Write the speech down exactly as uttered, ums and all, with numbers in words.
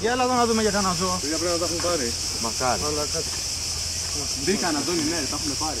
Για έλα εδώ να δούμε για κανένα ζώο. Παιδιά πρέπει να τα έχουν πάρει. Μακάρι. Μπήκαν Αντώνη, ναι, τα έχουν πάρει.